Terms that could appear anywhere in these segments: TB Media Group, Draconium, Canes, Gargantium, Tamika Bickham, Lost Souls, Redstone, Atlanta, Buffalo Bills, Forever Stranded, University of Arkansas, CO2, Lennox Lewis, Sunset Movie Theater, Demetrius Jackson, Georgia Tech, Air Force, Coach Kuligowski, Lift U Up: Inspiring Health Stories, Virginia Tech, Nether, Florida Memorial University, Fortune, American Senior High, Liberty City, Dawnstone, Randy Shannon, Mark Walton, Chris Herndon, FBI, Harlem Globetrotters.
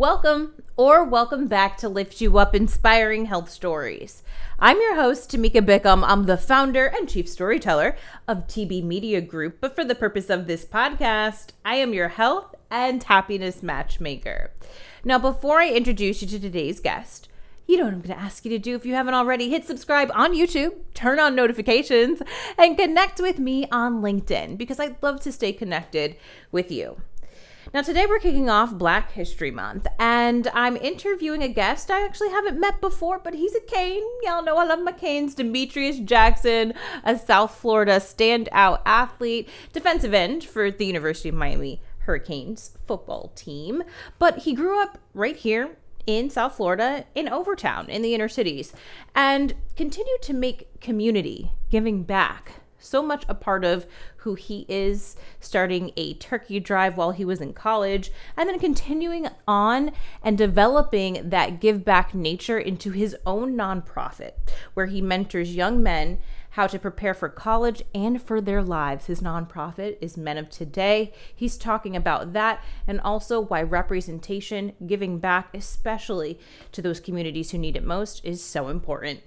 Welcome or welcome back to Lift U Up: Inspiring Health Stories. I'm your host, Tamika Bickham. I'm the founder and chief storyteller of TB Media Group, but for the purpose of this podcast, I am your health and happiness matchmaker. Now, before I introduce you to today's guest, you know what I'm going to ask you to do if you haven't already. Hit subscribe on YouTube, turn on notifications, and connect with me on LinkedIn because I'd love to stay connected with you. Now, today we're kicking off Black History Month, and I'm interviewing a guest I actually haven't met before, but he's a Cane. Y'all know I love my Canes. Demetrius Jackson, a South Florida standout athlete, defensive end for the University of Miami Hurricanes football team, but he grew up right here in South Florida, in Overtown, in the inner cities, and continued to make community, giving back, so much a part of who he is, starting a turkey drive while he was in college, and then continuing on and developing that give back nature into his own nonprofit, where he mentors young men how to prepare for college and for their lives. His nonprofit is Men of Today. He's talking about that and also why representation, giving back, especially to those communities who need it most, is so important.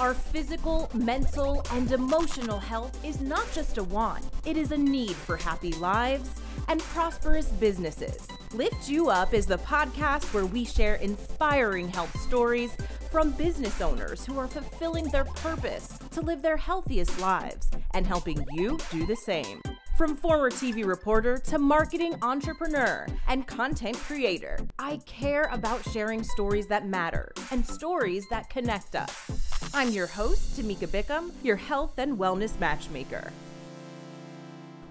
Our physical, mental, and emotional health is not just a want. It is a need for happy lives and prosperous businesses. Lift U Up is the podcast where we share inspiring health stories from business owners who are fulfilling their purpose to live their healthiest lives and helping you do the same. From former TV reporter to marketing entrepreneur and content creator, I care about sharing stories that matter and stories that connect us. I'm your host, Tamika Bickham, your health and wellness matchmaker.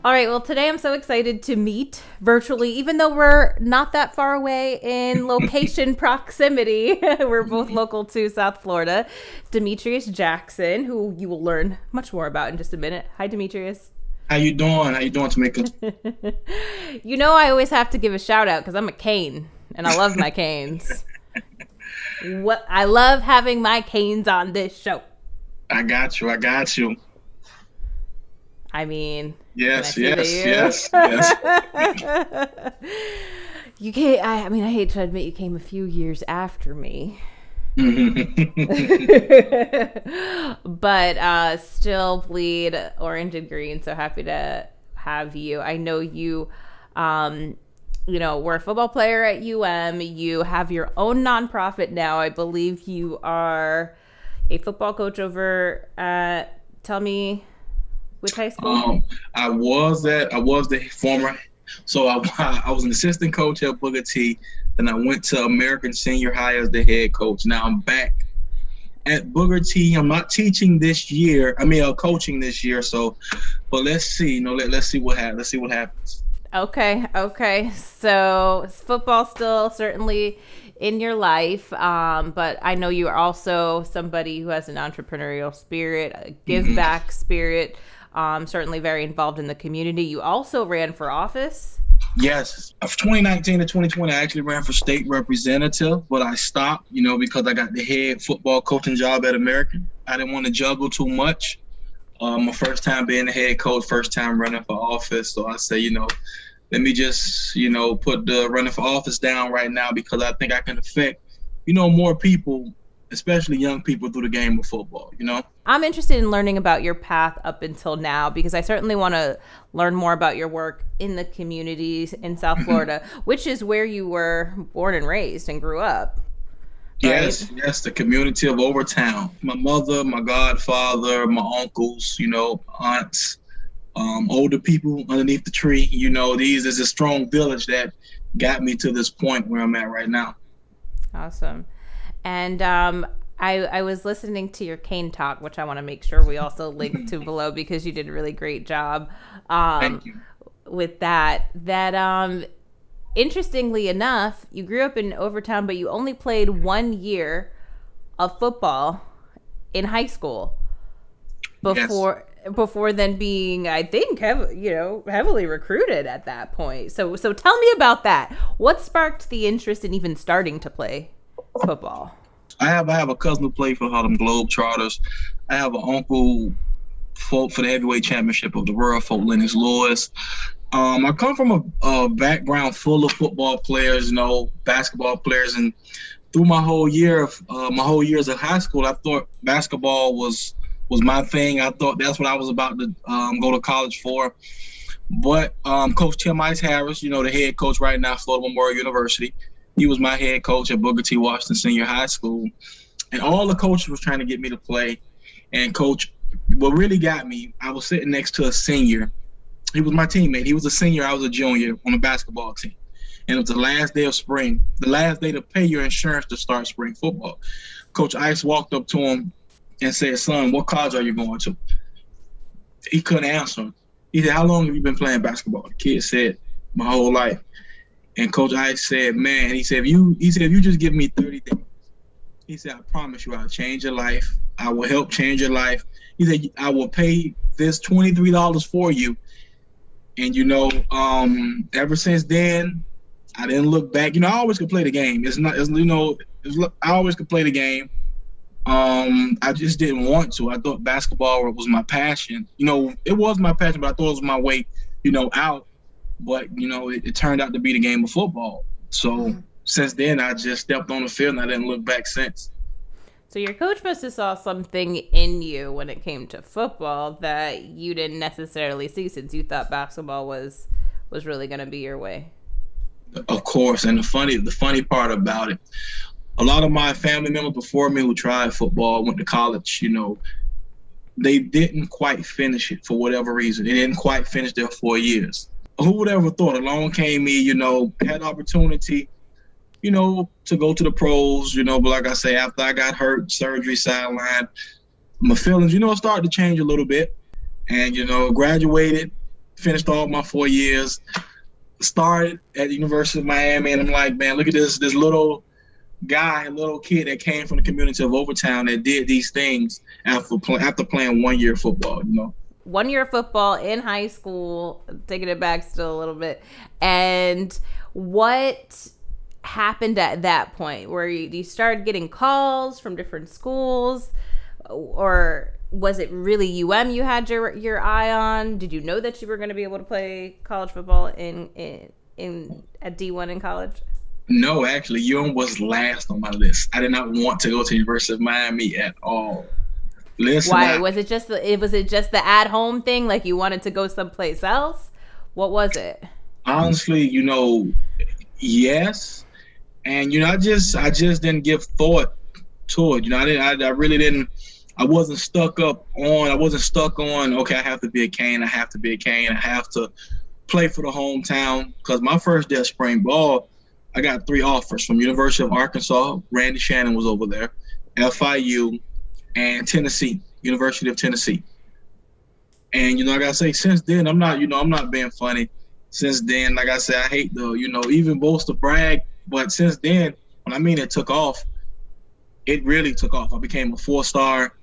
All right, well, today I'm so excited to meet virtually, even though we're not that far away in location proximity. We're both local to South Florida. Demetrius Jackson, who you will learn much more about in just a minute. Hi, Demetrius. How you doing? How you doing, Tamika? You know, I always have to give a shout out because I'm a Cane and I love my Canes. What I love having my Canes on this show. I got you. I got you. I mean, yes. You can't, I mean, I hate to admit you came a few years after me, but still bleed orange and green. So happy to have you. I know you, you know, were a football player at UM. You have your own nonprofit now. I believe you are a football coach over at, tell me, which high school? I was an assistant coach at Booker T. Then I went to American Senior High as the head coach. Now I'm back at Booker T. I'm not teaching this year. I mean, coaching this year. So, but let's see. You know, let's see what happens. Let's see what happens. Okay. Okay. So football still certainly in your life, but I know you are also somebody who has an entrepreneurial spirit, a give back spirit. Certainly very involved in the community. You also ran for office. Yes. From 2019 to 2020, I actually ran for state representative, but I stopped, you know, because I got the head football coaching job at American. I didn't want to juggle too much. My first time being a head coach, first time running for office. So I say, you know, let me just, you know, put the running for office down right now because I think I can affect, you know, more people, especially young people, through the game of football, you know? I'm interested in learning about your path up until now because I certainly want to learn more about your work in the communities in South Florida, which is where you were born and raised and grew up. Right? Yes, the community of Overtown. My mother, my godfather, my uncles, you know, aunts, older people underneath the tree, you know, these is a strong village that got me to this point where I'm at right now. Awesome. And I was listening to your Cane talk, which I want to make sure we also link to below because you did a really great job Thank you. With that. That interestingly enough, you grew up in Overtown, but you only played 1 year of football in high school before then being, I think, heavily recruited at that point. So tell me about that. What sparked the interest in even starting to play football? I have a cousin who played for Harlem Globetrotters. I have an uncle fought for the heavyweight championship of the world, fought Lennox Lewis. I come from a background full of football players, you know, basketball players, and through my whole years of high school, I thought basketball was my thing. I thought that's what I was about to go to college for. But Coach Tim Ice Harris, you know, the head coach right now at Florida Memorial University, he was my head coach at Booker T. Washington Senior High School. And all the coaches was trying to get me to play. And Coach, what really got me, I was sitting next to a senior. He was my teammate. He was a senior. I was a junior on a basketball team. And it was the last day of spring, the last day to pay your insurance to start spring football. Coach Ice walked up to him and said, "Son, what college are you going to?" He couldn't answer. He said, "How long have you been playing basketball?" The kid said, "My whole life." And Coach Ice said, "Man," he said, if you just give me 30 days, he said, "I promise you, I'll change your life. I will help change your life." He said, "I will pay this $23 for you." And, you know, ever since then, I didn't look back. You know, I always could play the game. I always could play the game. I just didn't want to. I thought basketball was my passion. You know, it was my passion, but I thought it was my way, you know, out. But, you know, it turned out to be the game of football. So since then, I just stepped on the field and I didn't look back since. So your coach must have saw something in you when it came to football that you didn't necessarily see, since you thought basketball was really going to be your way. Of course, and the funny part about it, a lot of my family members before me who tried football, went to college, you know, they didn't quite finish it for whatever reason. They didn't quite finish their 4 years. Who would ever thought? Along came me, you know, had opportunity, you know, to go to the pros, you know, but like I say, after I got hurt, surgery, sideline, my feelings, you know, started to change a little bit. And, you know, graduated, finished all my 4 years, started at the University of Miami, and I'm like, man, look at this little guy, little kid that came from the community of Overtown that did these things after playing 1 year of football, you know. 1 year of football in high school, taking it back still a little bit. And what happened at that point where you started getting calls from different schools, or was it really you had your eye on? Did you know that you were going to be able to play college football in at D1 in college? No, actually, UM was last on my list. I did not want to go to the University of Miami at all. Listen, why? Was it just the at-home thing? Like, you wanted to go someplace else? What was it? Honestly, you know, yes. And, you know, I just didn't give thought to it. You know, I wasn't stuck on, okay, I have to be a Cane. I have to be a Cane. I have to play for the hometown. Because my first day of spring ball, I got three offers from University of Arkansas. Randy Shannon was over there, FIU, and Tennessee, University of Tennessee. And, you know, like I say, since then, I'm not being funny. Since then, like I said, I hate the, you know, even boast to brag. But since then, when I mean it took off, it really took off. I became a four-star.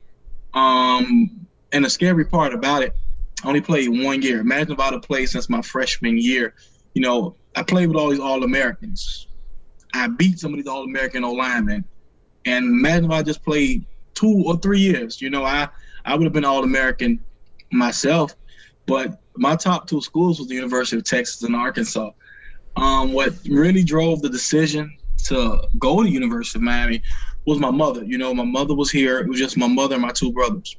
And the scary part about it, I only played 1 year. Imagine if I had played since my freshman year. You know, I played with all these All-Americans. I beat some of these All-American O-linemen. And imagine if I just played 2 or 3 years. You know, I would have been All-American myself. But my top two schools was the University of Texas and Arkansas. What really drove the decision to go to the University of Miami was my mother. You know, my mother was here. It was just my mother and my two brothers.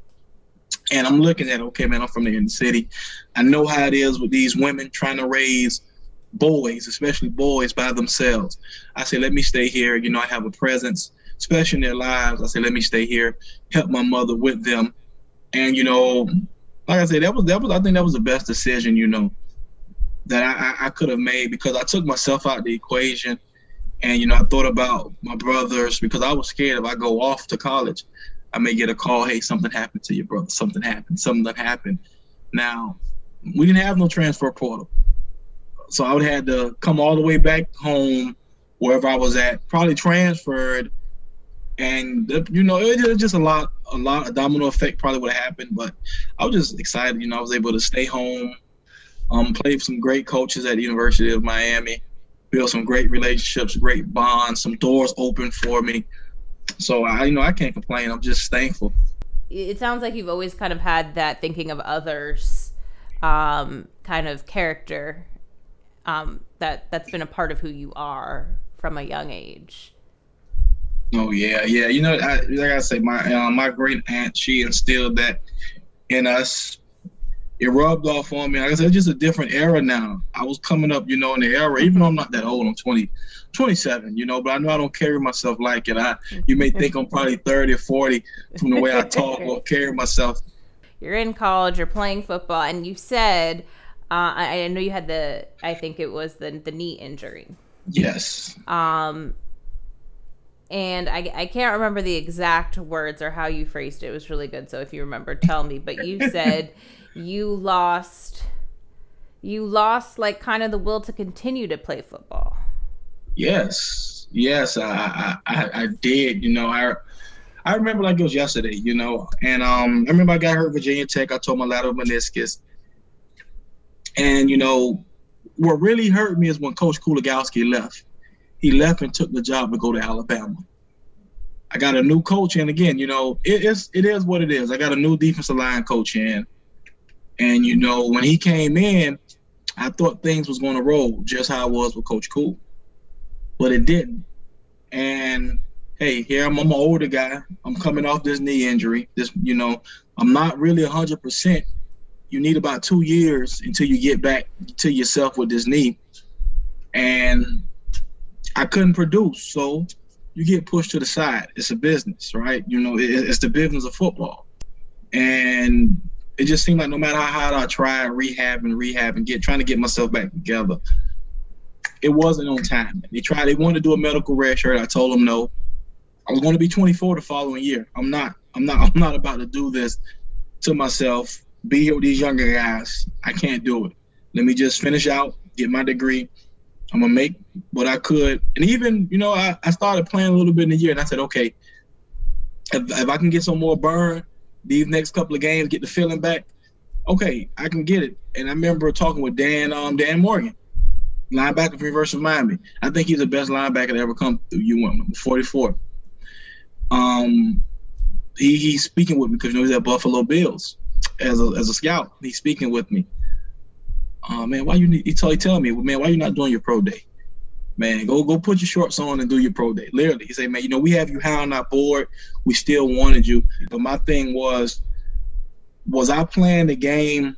And I'm looking at, okay, man, I'm from the inner city. I know how it is with these women trying to raise boys, especially boys by themselves. I said, let me stay here. You know, I have a presence, especially in their lives. I said, let me stay here, help my mother with them. And, you know, like I said, I think that was the best decision, you know, that I could have made, because I took myself out of the equation. And, you know, I thought about my brothers, because I was scared if I go off to college, I may get a call, hey, something happened to your brother, something happened. Now, we didn't have no transfer portal. So I would have had to come all the way back home, wherever I was at, probably transferred. And, you know, it was just a domino effect probably would have happened, but I was just excited. You know, I was able to stay home, played some great coaches at the University of Miami, built some great relationships, great bonds, some doors open for me. So I can't complain. I'm just thankful. it sounds like you've always kind of had that thinking of others kind of character that's been a part of who you are from a young age. Oh yeah, yeah. You know, like I say, my great aunt, she instilled that in us. It rubbed off on me. Like I said, it's just a different era now. I was coming up, you know, in the era, even though I'm not that old, I'm 27, you know, but I know I don't carry myself like it. You may think I'm probably 30 or 40 from the way I talk or carry myself. You're in college, you're playing football, and you said, I know you had the knee injury. Yes. And I can't remember the exact words or how you phrased it. It was really good, so if you remember, tell me. But you said you lost like kind of the will to continue to play football. Yes, yes, I did. You know, I remember like it was yesterday. You know, and I remember I got hurt at Virginia Tech. I tore my lateral meniscus, and you know, what really hurt me is when Coach Kuligowski left. He left and took the job to go to Alabama. I got a new coach, and again, you know, it is what it is. I got a new defensive line coach in, and you know, when he came in, I thought things was going to roll just how it was with Coach Kool, but it didn't. And hey, here I'm an older guy. I'm coming off this knee injury. This, you know, I'm not really 100%. You need about 2 years until you get back to yourself with this knee, and I couldn't produce, so you get pushed to the side. It's a business, right? You know, it's the business of football. And it just seemed like no matter how hard I tried, trying to get myself back together, it wasn't on time. They wanted to do a medical red shirt. I told them no. I was going to be 24 the following year. I'm not about to do this to myself, be here with these younger guys. I can't do it. Let me just finish out, get my degree. I'm going to make what I could. And even, you know, I started playing a little bit in the year, and I said, okay, if I can get some more burn these next couple of games, get the feeling back, okay, I can get it. And I remember talking with Dan Morgan, linebacker from University of Miami. I think he's the best linebacker to ever come through UM, number 44. He's speaking with me because, you know, he's at Buffalo Bills as a scout. He's speaking with me. Man, he tell me, man, why you not doing your pro day? Man, go put your shorts on and do your pro day. Literally, he say, man, you know, we have you high on our board. We still wanted you. But my thing was I playing the game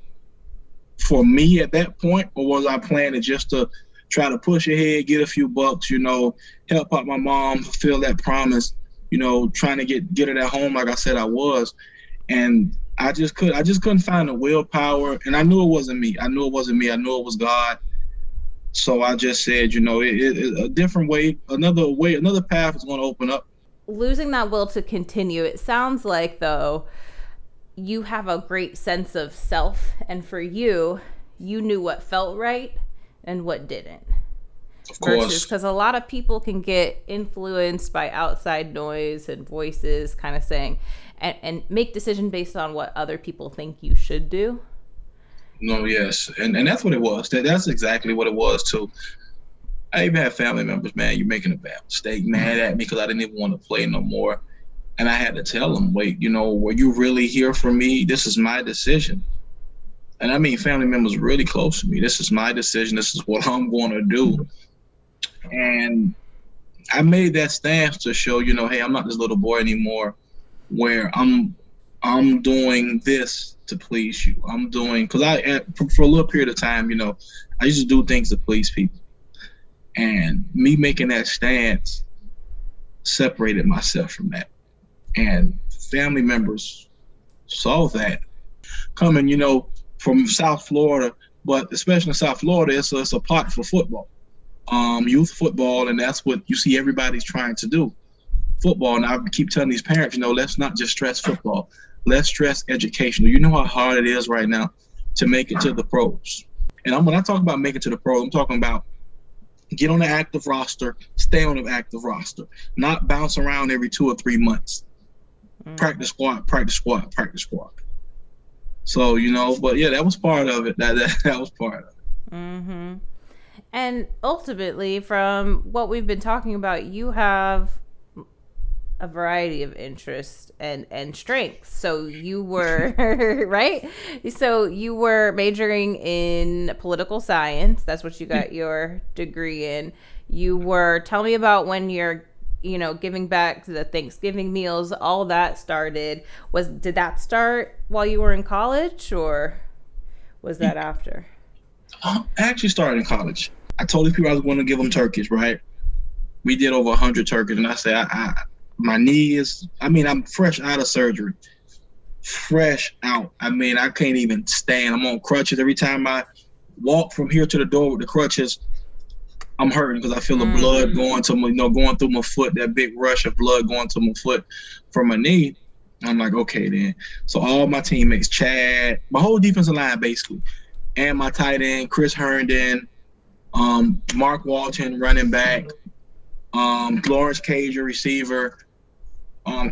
for me at that point, or was I playing it just to try to push ahead, get a few bucks, you know, help out my mom, fulfill that promise, you know, trying to get it at home like I said I was. And I just couldn't find the willpower, and I knew it wasn't me. I knew it wasn't me. I knew it was God. So I just said, you know, a different way, another path is going to open up. Losing that will to continue. It sounds like, though, you have a great sense of self, and for you, you knew what felt right and what didn't. Of course, because a lot of people can get influenced by outside noise and voices, kind of saying. And make decision based on what other people think you should do. No, yes, and that's what it was. That's exactly what it was too. I even had family members, man, you're making a bad mistake, mad at me because I didn't even want to play no more. And I had to tell them, wait, you know, were you really here for me? This is my decision. And I mean, family members really close to me. This is my decision. This is what I'm going to do. And I made that stance to show, you know, hey, I'm not this little boy anymore, where I'm doing this to please you. I'm doing, because for a little period of time, you know, I used to do things to please people. And me making that stance separated myself from that. And family members saw that coming, you know, from South Florida, but especially in South Florida, it's a pot for football, youth football, and that's what you see everybody's trying to do. Football, and I keep telling these parents, you know, let's not just stress football, let's stress education. You know how hard it is right now to make it to the pros. And when I talk about making it to the pros, I'm talking about get on the active roster, stay on the active roster, not bounce around every 2 or 3 months. Practice squad, practice squad, practice squad. So, you know, but yeah, that was part of it. That was part of it. Mm-hmm. And ultimately, from what we've been talking about, you have a variety of interests and strengths. So you were, right? So you were majoring in political science. That's what you got your degree in. You were, tell me about when you're, you know, giving back to the Thanksgiving meals, all that started. Did that start while you were in college, or was that after? I actually started in college. I told these people I was going to give them turkeys, right? We did over 100 turkeys, and I said, my knee is, I mean, I'm fresh out of surgery. Fresh out. I mean, I can't even stand. I'm on crutches. Every time I walk from here to the door with the crutches, I'm hurting because I feel the blood going to my, you know, going through my foot, that big rush of blood going to my foot from my knee. I'm like, okay, then. So all my teammates, Chad, my whole defensive line, basically, and my tight end, Chris Herndon, Mark Walton, running back, Lawrence Cager, receiver,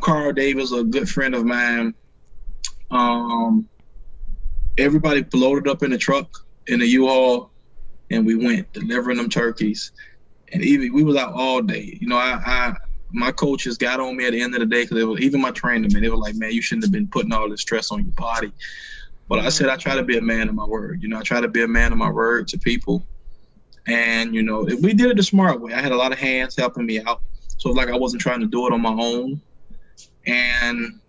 Carl Davis, a good friend of mine. Everybody loaded up in the truck, in the U-Haul, and we went delivering them turkeys. And even we was out all day. You know, my coaches got on me at the end of the day because it was, even my trainer, man, they were like, man, you shouldn't have been putting all this stress on your body. But I said, I try to be a man of my word. You know, I try to be a man of my word to people. And, you know, we did it the smart way. I had a lot of hands helping me out. So it's like I wasn't trying to do it on my own. And,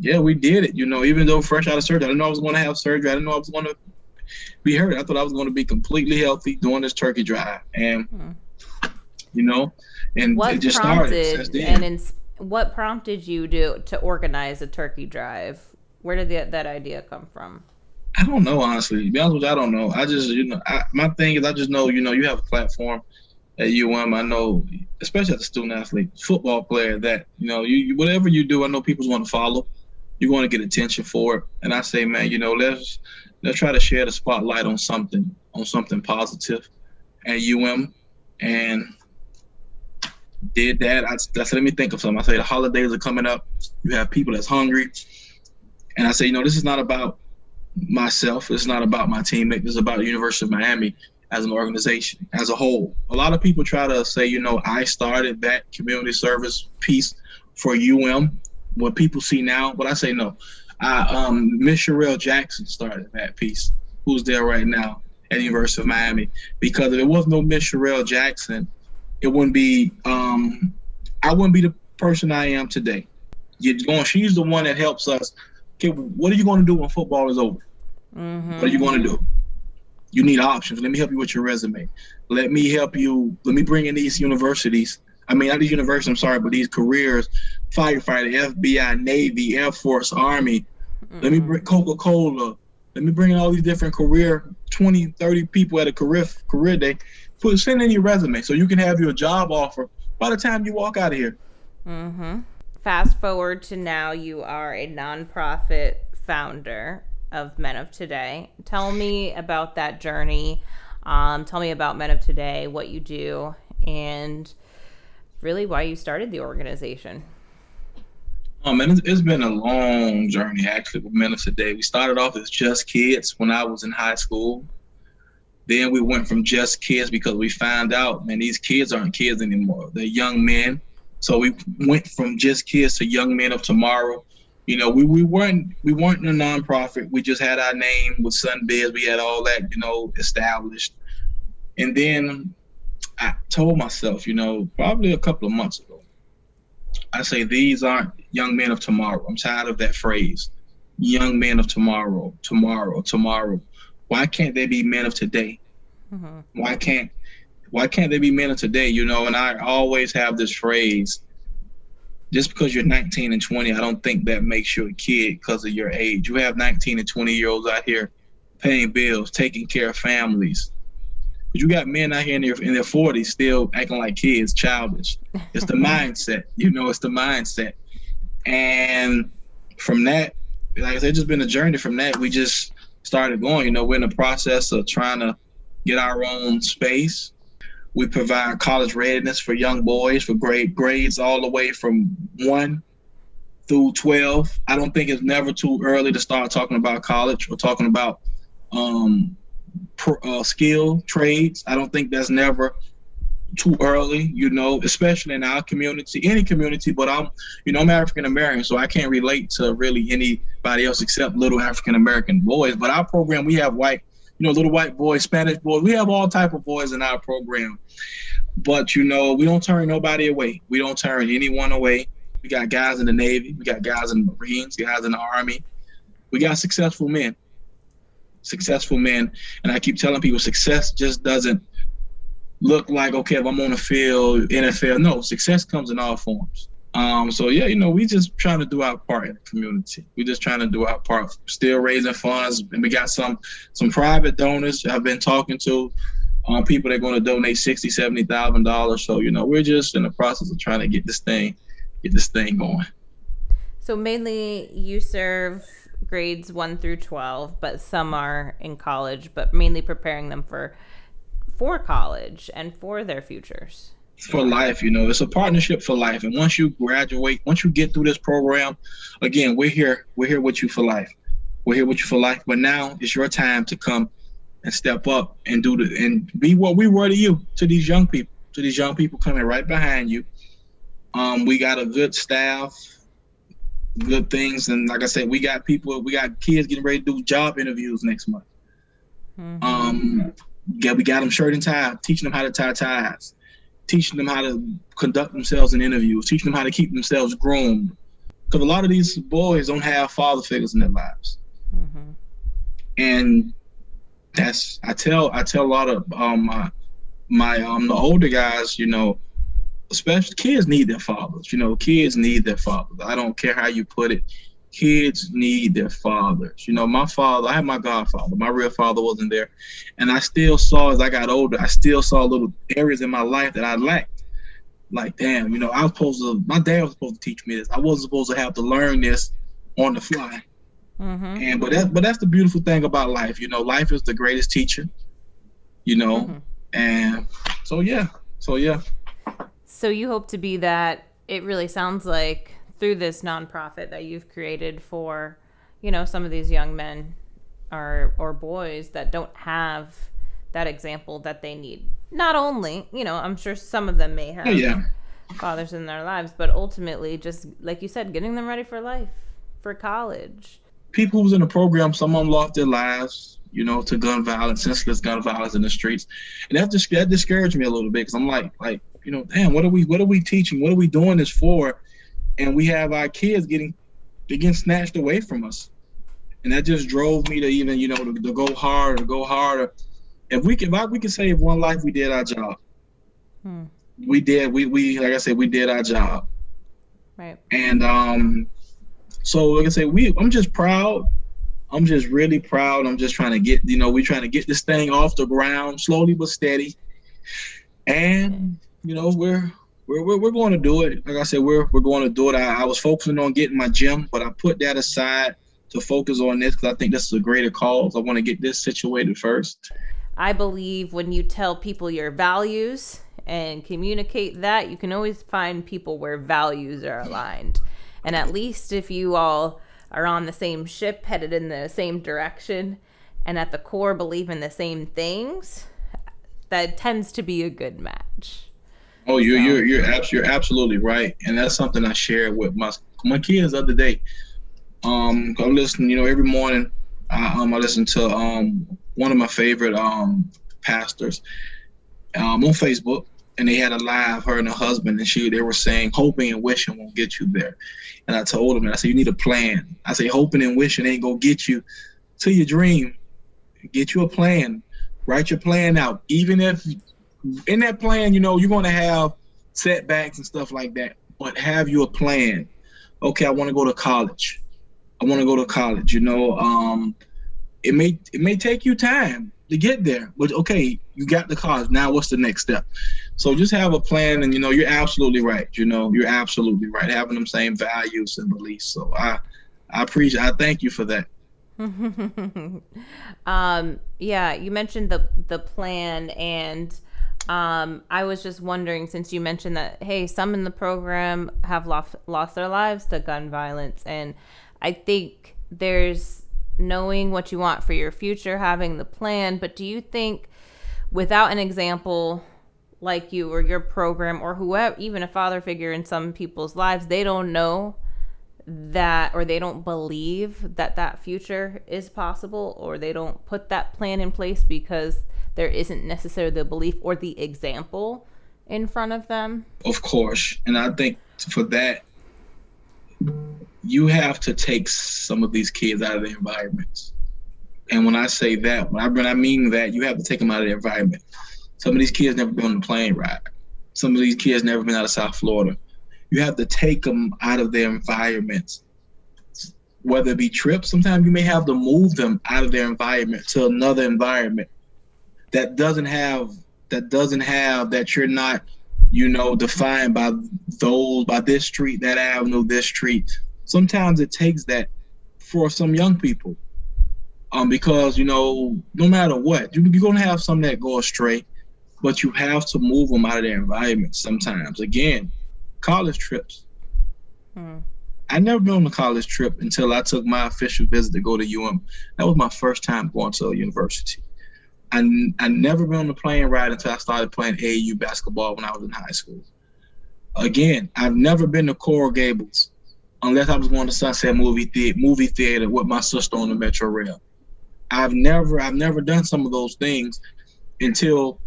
yeah, we did it. You know, even though fresh out of surgery, I didn't know I was going to have surgery. I didn't know I was going to be hurt. I thought I was going to be completely healthy doing this turkey drive. And, you know, and it just started. What prompted you to organize a turkey drive? Where did that idea come from? I don't know, honestly. To be honest with you, I don't know. I just, you know, my thing is I just know, you know, you have a platform at UM. I know, especially as a student athlete, football player, that, you know, whatever you do, I know people want to follow. You want to get attention for it. And I say, man, you know, let's try to share the spotlight on something positive at UM. And did that. I said, let me think of something. I say the holidays are coming up. You have people that's hungry. And I say, you know, this is not about myself. It's not about my teammate. It's about the University of Miami as an organization, as a whole. A lot of people try to say, you know, I started that community service piece for UM, what people see now. But I say no. Miss Sherelle Jackson started that piece, who's there right now at the University of Miami. Because if there was no Miss Sherelle Jackson, it wouldn't be, I wouldn't be the person I am today. She's the one that helps us. Okay, what are you going to do when football is over? What are you going to do? You need options. Let me help you with your resume. Let me help you. Let me bring in these universities. I mean, not these universities, I'm sorry, but these careers, firefighter, FBI, Navy, Air Force, Army. Let me bring Coca-Cola. Let me bring in all these different career, 20, 30 people at a career day. Send in your resume so you can have your job offer by the time you walk out of here. Fast forward to now, you are a nonprofit founder of Men of Today. Tell me about that journey. Tell me about Men of Today, what you do, and really why you started the organization. It's been a long journey, actually, with Men of Today. We started off as just kids when I was in high school. Then we went from just kids because we found out, man, these kids aren't kids anymore. They're young men. So we went from just kids to young men of tomorrow. You know, we weren't a nonprofit. We just had our name with Sunbiz. We had all that, you know, established. And then I told myself, you know, probably a couple of months ago, I say, these aren't young men of tomorrow. I'm tired of that phrase, young men of tomorrow, tomorrow, tomorrow. Why can't they be men of today? Why can't they be men of today? You know, and I always have this phrase, just because you're 19 and 20, I don't think that makes you a kid because of your age. You have 19 and 20-year-olds out here paying bills, taking care of families. But you got men out here in their 40s still acting like kids, childish. It's the mindset. You know, it's the mindset. And from that, like I said, it's just been a journey. From that, we just started going. You know, we're in the process of trying to get our own space. We provide college readiness for young boys for grades all the way from 1 through 12. I don't think it's never too early to start talking about college or talking about skill trades. I don't think that's never too early, you know, especially in our community, any community, but I'm, you know, I'm African-American, so I can't relate to really anybody else except little African-American boys. But our program, we have white, you know, little white boys, Spanish boys, we have all type of boys in our program. But, you know, we don't turn nobody away. We don't turn anyone away. We got guys in the Navy, we got guys in the Marines, guys in the Army. We got successful men. And I keep telling people success just doesn't look like, okay, if I'm on the field, NFL. No, success comes in all forms. So yeah, you know, we just trying to do our part in the community. We just trying to do our part, still raising funds. And we got some private donors I've been talking to, people that are going to donate $60,000, $70,000. So, you know, we're just in the process of trying to get this thing going. So mainly you serve grades 1 through 12, but some are in college, but mainly preparing them for college and for their futures. For life, you know, it's a partnership for life. And once you graduate, once you get through this program, again, we're here with you for life. We're here with you for life. But now it's your time to come and step up and be what we were to you, to these young people coming right behind you. We got a good staff, good things. And like I said, we got kids getting ready to do job interviews next month. Mm-hmm. Yeah, we got them shirt and tie, teaching them how to tie ties, teaching them how to conduct themselves in interviews, teaching them how to keep themselves groomed. Because a lot of these boys don't have father figures in their lives. Mm-hmm. And that's, I tell a lot of my the older guys, you know, especially kids need their fathers. You know, kids need their fathers. I don't care how you put it. Kids need their fathers. You know, my father, I had my godfather. My real father wasn't there. And I still saw, as I got older, I still saw little areas in my life that I lacked. Like, damn, you know, my dad was supposed to teach me this. I wasn't supposed to have to learn this on the fly. Mm-hmm. And but that's the beautiful thing about life. You know, life is the greatest teacher, you know. Mm-hmm. And so yeah. So you hope to be that, it really sounds like, through this nonprofit that you've created for, you know, some of these young men or boys that don't have that example that they need. Not only, you know, I'm sure some of them may have fathers in their lives, but ultimately just, like you said, getting them ready for life, for college. People who's in the program, some of them lost their lives, you know, to gun violence, senseless gun violence in the streets. And that discouraged me a little bit, because I'm like, you know, damn, what are we teaching? What are we doing this for? And we have our kids getting snatched away from us. And that just drove me to even, you know, to go harder, If we could save one life, we did our job. Hmm. We like I said, we did our job. Right. And so like I say, I'm just proud. I'm just really proud. I'm just trying to get, you know, we're trying to get this thing off the ground slowly but steady. And, you know, we're going to do it. Like I said, we're going to do it. I was focusing on getting my gym, but I put that aside to focus on this, because I think this is a greater cause. I want to get this situated first. I believe when you tell people your values and communicate that, you can always find people where values are aligned. And at least if you all are on the same ship, headed in the same direction, and at the core believe in the same things, that tends to be a good match. Oh, you're absolutely right, and that's something I share with my kids the other day. I listen, you know, every morning I listen to one of my favorite pastors on Facebook, and they had a live, her and her husband, and they were saying hoping and wishing won't get you there, and I told them, and I said you need a plan. I say hoping and wishing ain't gonna get you to your dream. Get you a plan. Write your plan out, even if. In that plan, you know, you're going to have setbacks and stuff like that, but have you a plan? Okay, I want to go to college. You know, it may take you time to get there, but okay, you got the college. Now what's the next step? So just have a plan, and, you know, you're absolutely right. You know, you're absolutely right. Having them same values and beliefs. So I appreciate, I thank you for that. Yeah, you mentioned the plan, and I was just wondering, since you mentioned that, hey, some in the program have lost their lives to gun violence, and I think there's knowing what you want for your future, having the plan, but do you think without an example like you or your program or whoever, even a father figure in some people's lives, they don't know that, or they don't believe that that future is possible, or they don't put that plan in place because there isn't necessarily the belief or the example in front of them. Of course. And I think for that, you have to take some of these kids out of their environments. And when I say that, when I mean that, you have to take them out of their environment. Some of these kids never been on a plane ride. Some of these kids never been out of South Florida. You have to take them out of their environments, whether it be trips. Sometimes you may have to move them out of their environment to another environment that doesn't have that you're not, you know, defined by those, by this street, that avenue, this street. Sometimes it takes that for some young people, because, you know, no matter what, you're gonna have some that go astray, but you have to move them out of their environment sometimes. Again, college trips. I never been on a college trip until I took my official visit to go to UM. That was my first time going to a university. I never been on a plane ride until I started playing AAU basketball when I was in high school. Again, I've never been to Coral Gables unless I was going to Sunset movie theater with my sister on the Metro Rail. I've never done some of those things until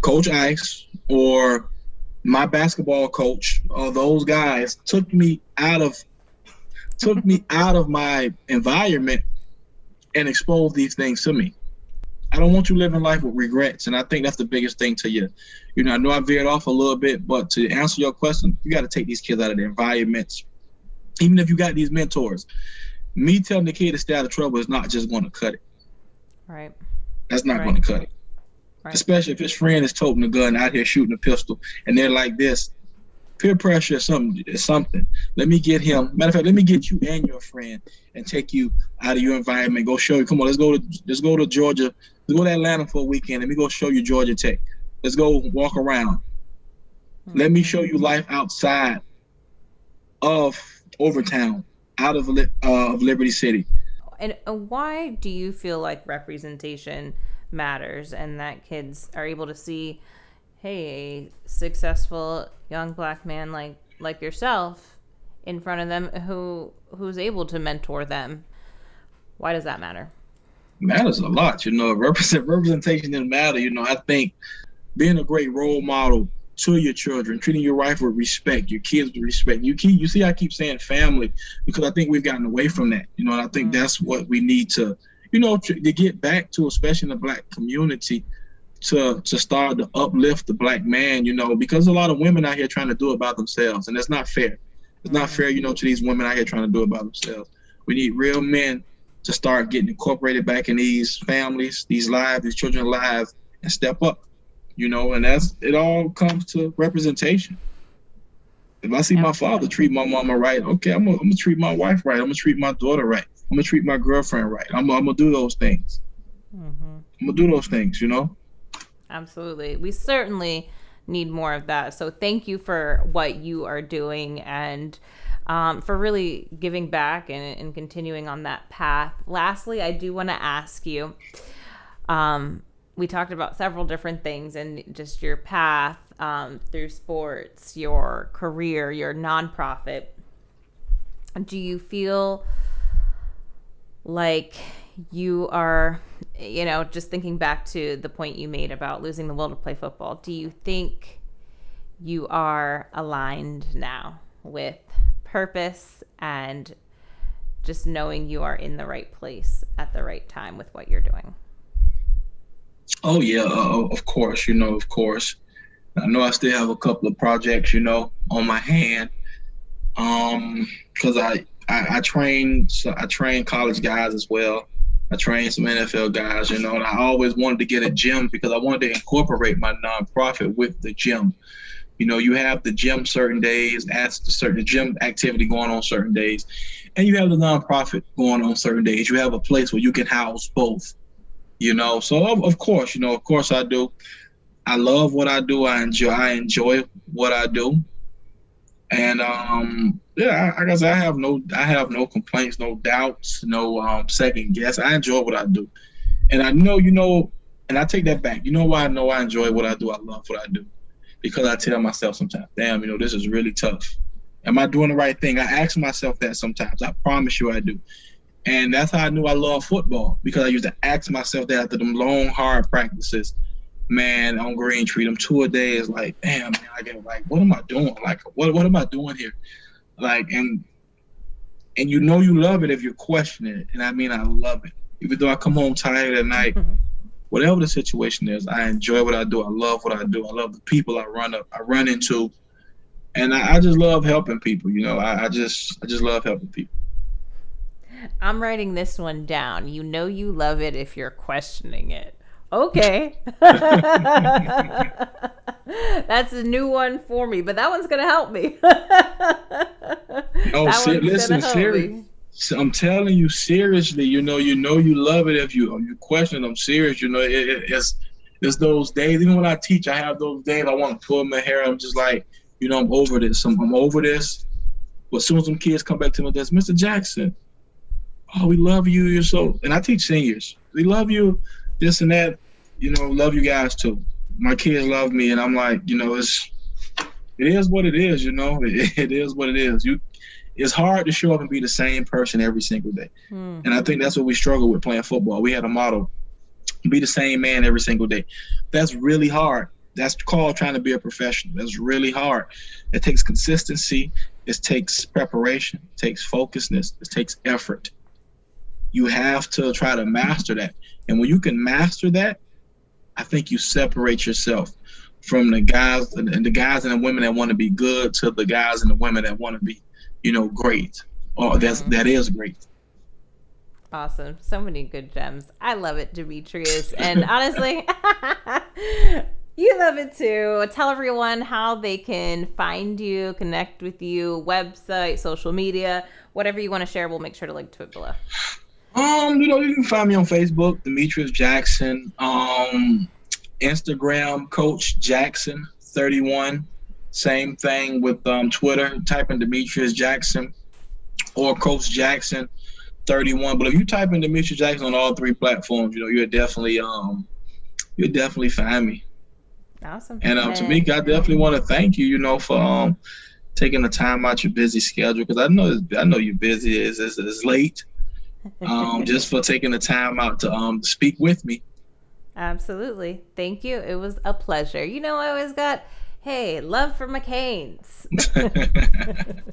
Coach Ice or my basketball coach, or those guys took me out of my environment and exposed these things to me. I don't want you living life with regrets, and I think that's the biggest thing to you. You know, I know I veered off a little bit, but to answer your question, you got to take these kids out of their environments, even if you got these mentors. Me telling the kid to stay out of trouble is not just going to cut it. Right. That's not going to cut it. Right. Especially if his friend is toting a gun out here shooting a pistol, and they're like this. Peer pressure is something. Let me get him. Matter of fact, let me get you and your friend and take you out of your environment. Go show you. Come on, let's go to Georgia. Let's go to Atlanta for a weekend. Let me go show you Georgia Tech. Let's go walk around. Mm-hmm. Let me show you life outside of Overtown, out of Liberty City. And why do you feel like representation matters, and that kids are able to see, hey, a successful young Black man like yourself in front of them who's able to mentor them? Why does that matter? Matters a lot, you know. Representation doesn't matter, you know. I think being a great role model to your children, treating your wife with respect, your kids with respect. You see, I keep saying family because I think we've gotten away from that, you know, and I think that's what we need to, you know, to get back to, especially in the Black community, to start to uplift the Black man, you know, because a lot of women out here trying to do it by themselves, and that's not fair. It's not fair, you know, to these women out here trying to do it by themselves. We need real men to start getting incorporated back in these families, these lives, these children's lives, and step up, you know, and that's, it all comes to representation. If I see my father treat my mama right, okay, I'm going to treat my wife right. I'm going to treat my daughter right. I'm going to treat my girlfriend right. I'm going to do those things. I'm going to do those things, you know? Absolutely. We certainly need more of that. So thank you for what you are doing, and for really giving back and continuing on that path. Lastly, I do want to ask you, we talked about several different things and just your path through sports, your career, your nonprofit. Do you feel like you are, you know, just thinking back to the point you made about losing the will to play football, do you think you are aligned now with purpose and just knowing you are in the right place at the right time with what you're doing? Oh, yeah, of course, you know, of course. I know I still have a couple of projects, you know, on my hand, because I train college guys as well. I train some NFL guys, you know, and I always wanted to get a gym because I wanted to incorporate my nonprofit with the gym. You know, you have the gym certain days, ask the certain gym activity going on certain days, and you have the nonprofit going on certain days. You have a place where you can house both, you know. So of course I do. I love what I do. I enjoy what I do. And yeah, I guess I have no complaints, no doubts, no second guess. I enjoy what I do, and I know, you know, And I take that back. You know I enjoy what I do. I love what I do because I tell myself sometimes, damn, this is really tough. Am I doing the right thing? I ask myself that sometimes. I promise you I do. And that's how I knew I love football, because I used to ask myself that after them long, hard practices, man, on Green Tree, them tour days, like, damn, man, I get like, what am I doing? Like, what am I doing here? Like, and you love it if you're questioning it. And I mean, I love it. Even though I come home tired at night, whatever the situation is, I enjoy what I do. I love what I do. I love the people I run into. And I just love helping people. I just love helping people. I'm writing this one down. You love it if you're questioning it. Okay. That's a new one for me, but that one's going to help me. Listen, seriously. I'm telling you seriously, you love it if you question it. I'm serious. It's those days. Even when I teach, I have those days. I want to pull my hair. I'm just like, I'm over this. I'm over this. But as soon as some kids come back to me, that's Mr. Jackson. Oh, we love you. You're so, and I teach seniors. We love you, this and that. Love you guys too. My kids love me, and I'm like, it is what it is. It is what it is. It's hard to show up and be the same person every single day, and I think that's what we struggle with playing football. We had a motto: be the same man every single day. That's really hard. That's called trying to be a professional. That's really hard. It takes consistency. It takes preparation. It takes focusedness. It takes effort. You have to try to master that. And when you can master that, I think you separate yourself from the guys and the women that want to be good to the guys and the women that want to be, great. Oh, that is great. Awesome. So many good gems. I love it, Demetrius. And honestly, you love it too. Tell everyone how they can find you, connect with you, website, social media, whatever you want to share. We'll make sure to link to it below. You can find me on Facebook, Demetrius Jackson, Instagram, Coach Jackson 31. Same thing with Twitter. Type in Demetrius Jackson or Coach Jackson 31. But if you type in Demetrius Jackson on all three platforms, you'll definitely find me. Awesome. And Tamika, I definitely want to thank you, for taking the time out your busy schedule, because I know you're busy. It's late. Just for taking the time out to speak with me. Absolutely. Thank you. It was a pleasure. I always got, hey, love for McCain's.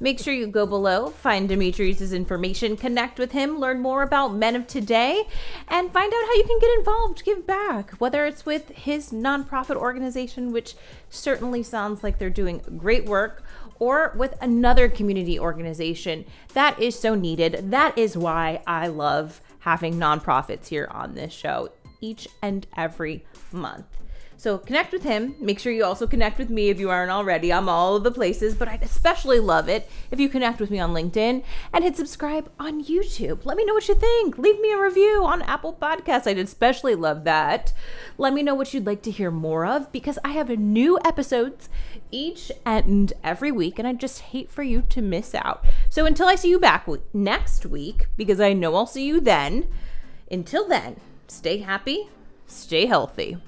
Make sure you go below, find Demetrius' information, connect with him, learn more about Men of Today, and find out how you can get involved, give back, whether it's with his nonprofit organization, which certainly sounds like they're doing great work, or with another community organization that is so needed. That is why I love having nonprofits here on this show each and every month. So connect with him. Make sure you also connect with me if you aren't already. I'm all of the places, but I especially love it if you connect with me on LinkedIn and hit subscribe on YouTube. Let me know what you think. Leave me a review on Apple Podcasts. I'd especially love that. Let me know what you'd like to hear more of, because I have new episodes each and every week, and I just hate for you to miss out. So until I see you back next week, because I know I'll see you then, until then, stay happy, stay healthy.